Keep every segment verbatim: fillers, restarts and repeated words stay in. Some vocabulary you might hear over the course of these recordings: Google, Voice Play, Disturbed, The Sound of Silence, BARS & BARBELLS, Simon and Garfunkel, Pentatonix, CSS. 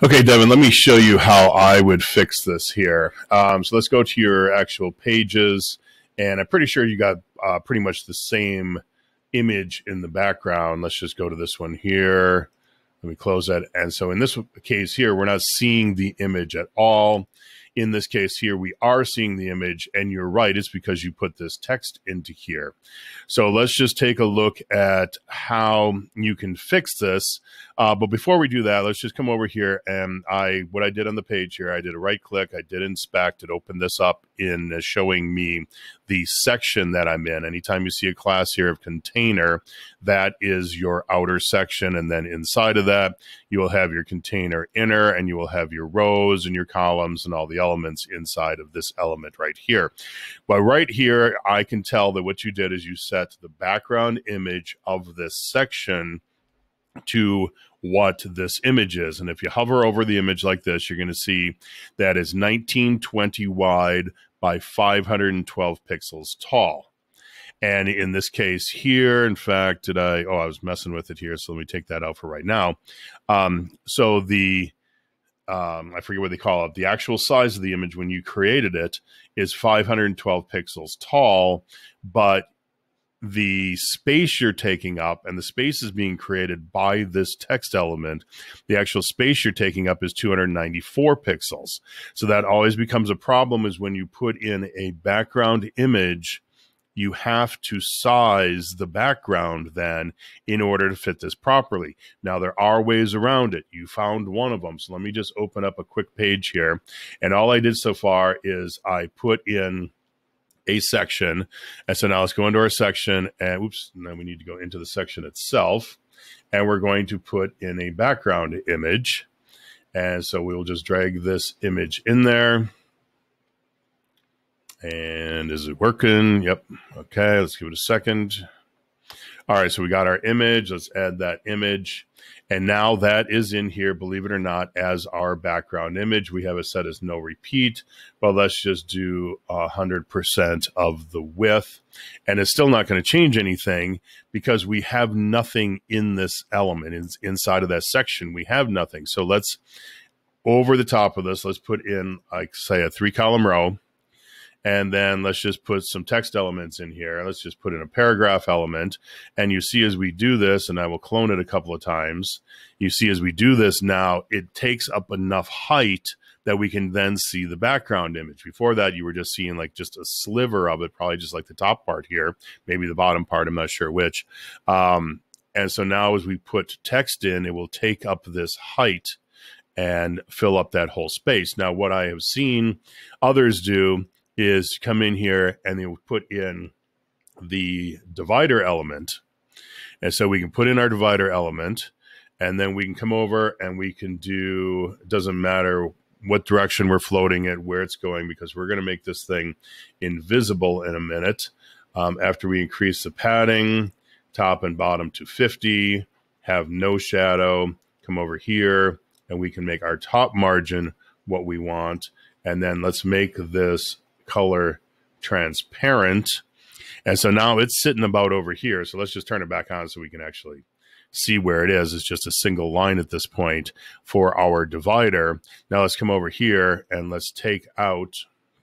Okay, Devin, let me show you how I would fix this here. Um, so let's go to your actual pages, and I'm pretty sure you got uh, pretty much the same image in the background. Let's just go to this one here. Let me close that. And so in this case here, we're not seeing the image at all. In this case here, we are seeing the image, and you're right, it's because you put this text into here. So let's just take a look at how you can fix this. Uh, but before we do that, let's just come over here, and I what I did on the page here, I did a right click, I did inspect, it opened this up in uh, showing me the section that I'm in. Anytime you see a class here of container, that is your outer section, and then inside of that, you will have your container inner, and you will have your rows and your columns and all the elements inside of this element right here. But right here, I can tell that what you did is you set the background image of this section to what this image is. And if you hover over the image like this, you're going to see that is nineteen twenty wide by five hundred twelve pixels tall. And in this case here, in fact, did I, oh, I was messing with it here. So let me take that out for right now. Um, so the, Um, I forget what they call it. The actual size of the image when you created it is five hundred twelve pixels tall, but the space you're taking up, and the space is being created by this text element, the actual space you're taking up is two hundred ninety-four pixels. So that always becomes a problem, is when you put in a background image, you have to size the background then in order to fit this properly. Now, there are ways around it. You found one of them. So let me just open up a quick page here. And all I did so far is I put in a section. And so now let's go into our section. And oops, now we need to go into the section itself. And we're going to put in a background image. And so we will just drag this image in there. And is it working? Yep. Okay, let's give it a second. All right, so we got our image. Let's add that image. And now that is in here, believe it or not, as our background image. We have it set as no repeat, but let's just do one hundred percent of the width. And it's still not going to change anything because we have nothing in this element. It's inside of that section, we have nothing. So let's, over the top of this, let's put in, like, say, a three-column row. And then let's just put some text elements in here. Let's just put in a paragraph element. And you see as we do this, and I will clone it a couple of times, you see as we do this now, it takes up enough height that we can then see the background image. Before that, you were just seeing like just a sliver of it, probably just like the top part here, maybe the bottom part, I'm not sure which. Um, and so now as we put text in, it will take up this height and fill up that whole space. Now, what I have seen others do is come in here and they will put in the divider element. And so we can put in our divider element, and then we can come over and we can do, it doesn't matter what direction we're floating it, where it's going, because we're gonna make this thing invisible in a minute. Um, after we increase the padding, top and bottom to fifty, have no shadow, come over here, and we can make our top margin what we want. And then let's make this color transparent. And so now it's sitting about over here. So let's just turn it back on so we can actually see where it is. It's just a single line at this point for our divider. Now let's come over here and let's take out,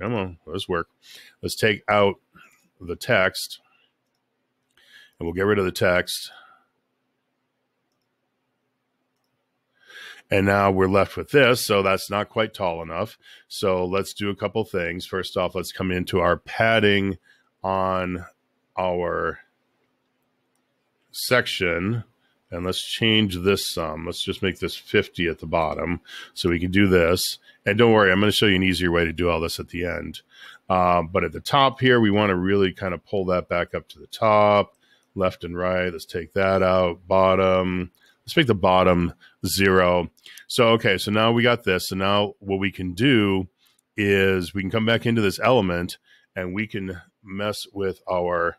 come on, let's work. Let's take out the text, and we'll get rid of the text. And now we're left with this, so that's not quite tall enough. So let's do a couple things. First off, let's come into our padding on our section, and let's change this some. Let's just make this fifty at the bottom so we can do this. And don't worry, I'm going to show you an easier way to do all this at the end. Uh, but at the top here, we want to really kind of pull that back up to the top, left and right. Let's take that out, bottom. Let's make the bottom zero. So, okay, so now we got this. So now what we can do is we can come back into this element and we can mess with our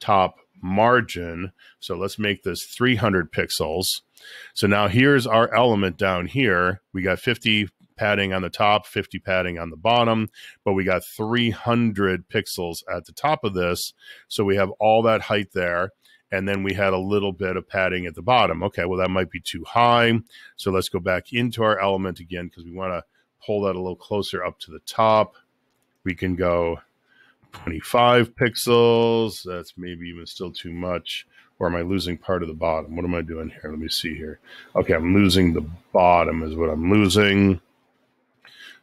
top margin. So let's make this three hundred pixels. So now here's our element down here. We got fifty padding on the top, fifty padding on the bottom, but we got three hundred pixels at the top of this. So we have all that height there. And then we had a little bit of padding at the bottom. Okay, well, that might be too high. So let's go back into our element again because we want to pull that a little closer up to the top. We can go twenty-five pixels. That's maybe even still too much. Or am I losing part of the bottom? What am I doing here? Let me see here. Okay, I'm losing the bottom is what I'm losing.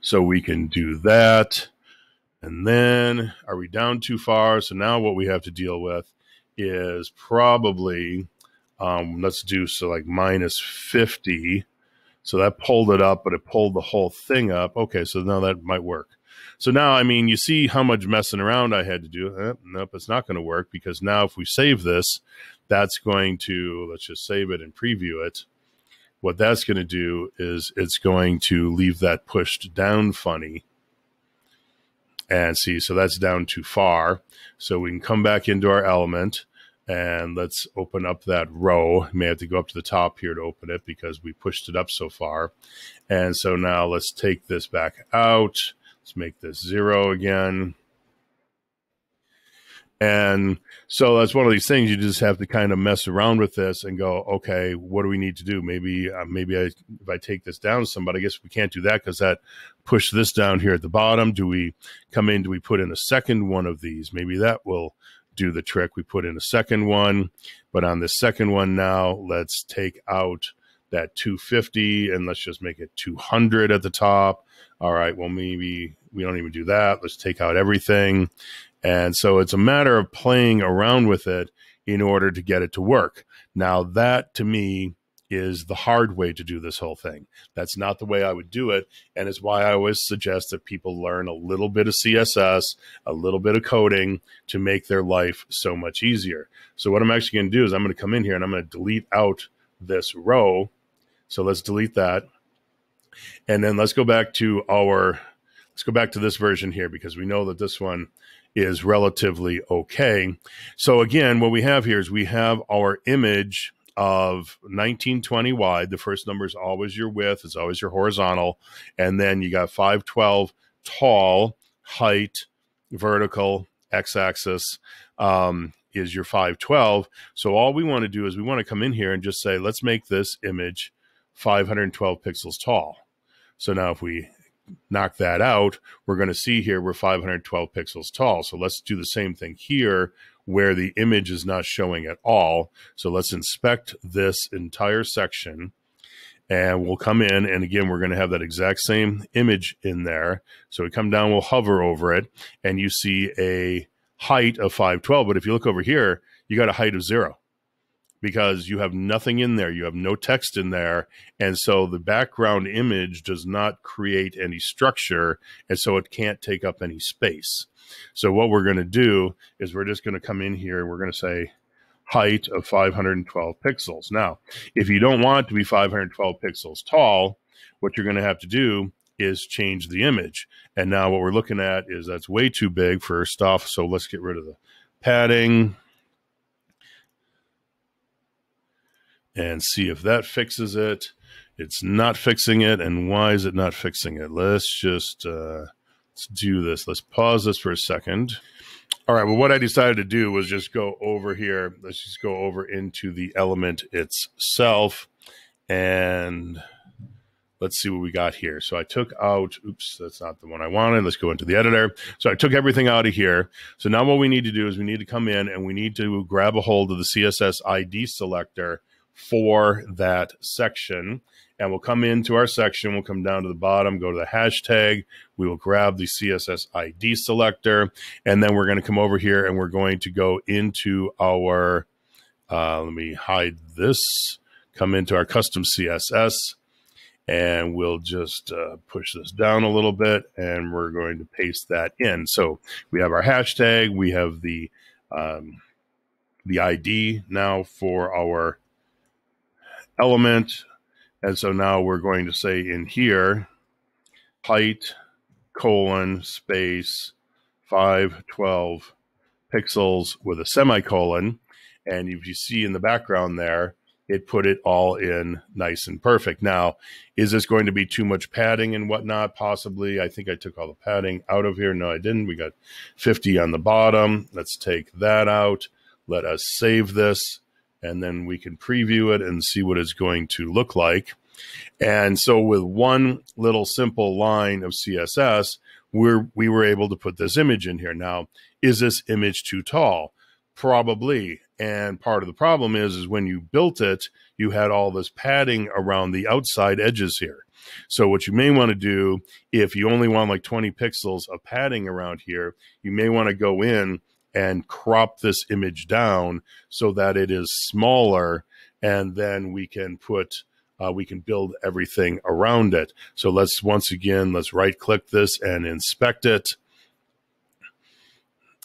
So we can do that. And then are we down too far? So now what we have to deal with is probably, um, let's do so like minus fifty. So that pulled it up, but it pulled the whole thing up. Okay, so now that might work. So now, I mean, you see how much messing around I had to do. Eh, nope, it's not going to work because now if we save this, that's going to, let's just save it and preview it. What that's going to do is it's going to leave that pushed down funny. And see, so that's down too far. So we can come back into our element and let's open up that row. We may have to go up to the top here to open it because we pushed it up so far. And so now let's take this back out. Let's make this zero again. And so that's one of these things you just have to kind of mess around with this and go, okay, what do we need to do? Maybe, uh, maybe I, if I take this down some, but I guess we can't do that because that pushed this down here at the bottom. Do we come in? Do we put in a second one of these? Maybe that will do the trick. We put in a second one, but on this second one now, let's take out that two fifty and let's just make it two hundred at the top. All right, well, maybe we don't even do that. Let's take out everything. And so it's a matter of playing around with it in order to get it to work. Now that to me is the hard way to do this whole thing. That's not the way I would do it. And it's why I always suggest that people learn a little bit of C S S, a little bit of coding to make their life so much easier. So what I'm actually going to do is I'm going to come in here and I'm going to delete out this row. So let's delete that. And then let's go back to our, let's go back to this version here because we know that this one is relatively okay. So again, what we have here is we have our image of nineteen twenty wide. The first number is always your width. It's always your horizontal. And then you got five twelve tall, height, vertical, x-axis um, is your five twelve. So all we want to do is we want to come in here and just say, let's make this image five hundred twelve pixels tall. So now if we knock that out, we're going to see here we're five hundred twelve pixels tall. So let's do the same thing here where the image is not showing at all. So let's inspect this entire section and we'll come in. And again, we're going to have that exact same image in there. So we come down, we'll hover over it and you see a height of five twelve. But if you look over here, you got a height of zero. Because you have nothing in there. You have no text in there. And so the background image does not create any structure. And so it can't take up any space. So what we're going to do is we're just going to come in here and we're going to say height of five hundred twelve pixels. Now, if you don't want to be five hundred twelve pixels tall, what you're going to have to do is change the image. And now what we're looking at is that's way too big for stuff. So let's get rid of the padding. And see if that fixes it. It's not fixing it. And why is it not fixing it? Let's just uh, let's do this. Let's pause this for a second. All right. Well, what I decided to do was just go over here. Let's just go over into the element itself. And let's see what we got here. So I took out, oops, that's not the one I wanted. Let's go into the editor. So I took everything out of here. So now what we need to do is we need to come in and we need to grab a hold of the C S S I D selector for that section. And we'll come into our section. We'll come down to the bottom, go to the hashtag. We will grab the C S S I D selector. And then we're going to come over here and we're going to go into our, uh, let me hide this, come into our custom C S S. And we'll just uh, push this down a little bit. And we're going to paste that in. So we have our hashtag. We have the, um, the I D now for our element. And so now we're going to say in here, height, colon, space, five twelve pixels with a semicolon. And if you see in the background there, it put it all in nice and perfect. Now, is this going to be too much padding and whatnot? Possibly. I think I took all the padding out of here. No, I didn't. We got fifty on the bottom. Let's take that out. Let us save this, and then we can preview it and see what it's going to look like. And so with one little simple line of C S S, we're, we were able to put this image in here. Now, is this image too tall? Probably. And part of the problem is, is when you built it, you had all this padding around the outside edges here. So what you may want to do, if you only want like twenty pixels of padding around here, you may want to go in and crop this image down so that it is smaller, and then we can put Uh, we can build everything around it. So let's, once again, let's right-click this and inspect it.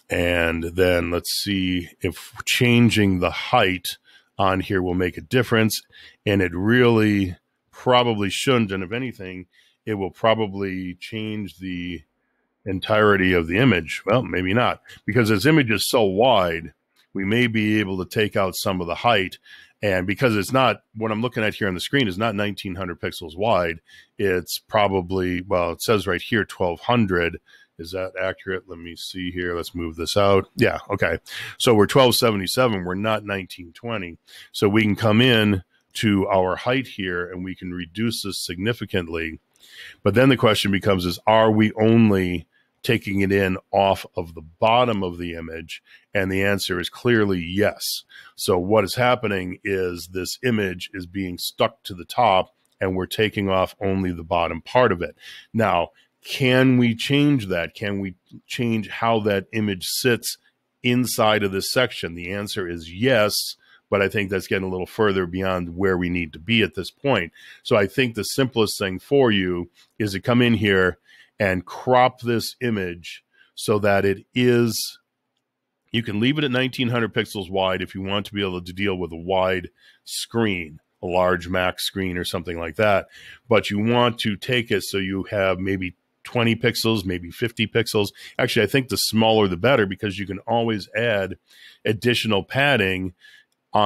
And then let's see if changing the height on here will make a difference. And it really probably shouldn't. And if anything, it will probably change the entirety of the image. Well, maybe not, because this image is so wide, we may be able to take out some of the height. And because it's not, what I'm looking at here on the screen is not nineteen hundred pixels wide. It's probably, well, it says right here twelve hundred. Is that accurate? Let me see here. Let's move this out. Yeah, okay. So we're twelve seventy-seven. We're not nineteen twenty. So we can come in to our height here and we can reduce this significantly. But then the question becomes is, are we only taking it in off of the bottom of the image? And the answer is clearly yes. So what is happening is this image is being stuck to the top and we're taking off only the bottom part of it. Now, can we change that? Can we change how that image sits inside of this section? The answer is yes, but I think that's getting a little further beyond where we need to be at this point. So I think the simplest thing for you is to come in here and crop this image so that it is, you can leave it at nineteen hundred pixels wide if you want to be able to deal with a wide screen, a large Mac screen or something like that. But you want to take it so you have maybe twenty pixels, maybe fifty pixels. Actually, I think the smaller the better, because you can always add additional padding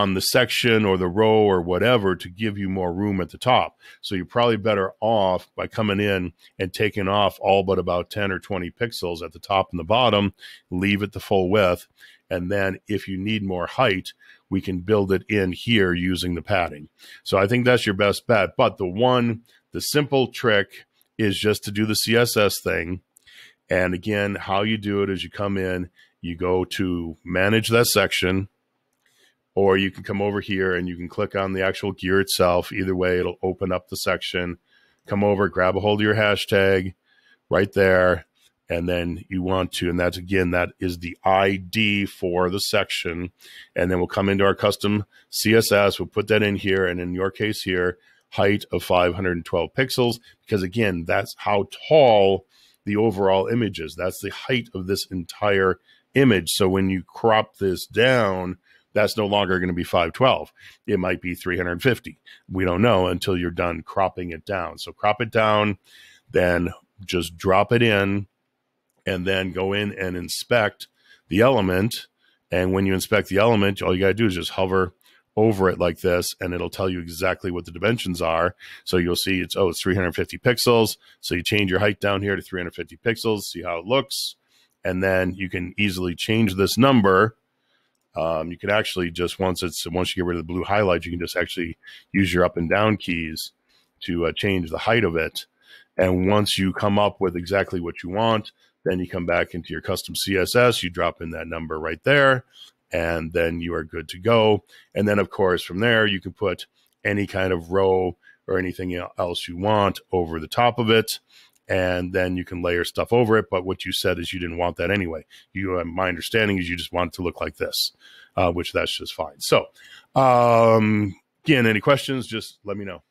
on the section or the row or whatever to give you more room at the top. So you're probably better off by coming in and taking off all but about ten or twenty pixels at the top and the bottom, leave it the full width. And then if you need more height, we can build it in here using the padding. So I think that's your best bet. But the one, the simple trick is just to do the C S S thing. And again, how you do it is you come in, you go to manage that section, or you can come over here and you can click on the actual gear itself. Either way, it'll open up the section. Come over, grab a hold of your hashtag right there. And then you want to, and that's, again, that is the I D for the section. And then we'll come into our custom C S S. We'll put that in here. And in your case here, height of five hundred twelve pixels, because again, that's how tall the overall image is. That's the height of this entire image. So when you crop this down, that's no longer going to be five twelve. It might be three hundred fifty. We don't know until you're done cropping it down. So crop it down, then just drop it in, and then go in and inspect the element. And when you inspect the element, all you got to do is just hover over it like this, and it'll tell you exactly what the dimensions are. So you'll see it's, oh, it's three hundred fifty pixels. So you change your height down here to three hundred fifty pixels, see how it looks. And then you can easily change this number. Um, you can actually just, once it's, once you get rid of the blue highlights, you can just actually use your up and down keys to uh, change the height of it. And once you come up with exactly what you want, then you come back into your custom C S S, you drop in that number right there, and then you are good to go. And then, of course, from there, you can put any kind of row or anything else you want over the top of it. And then you can layer stuff over it. But what you said is you didn't want that anyway. You, my understanding is you just want it to look like this, uh, which that's just fine. So um, again, any questions, just let me know.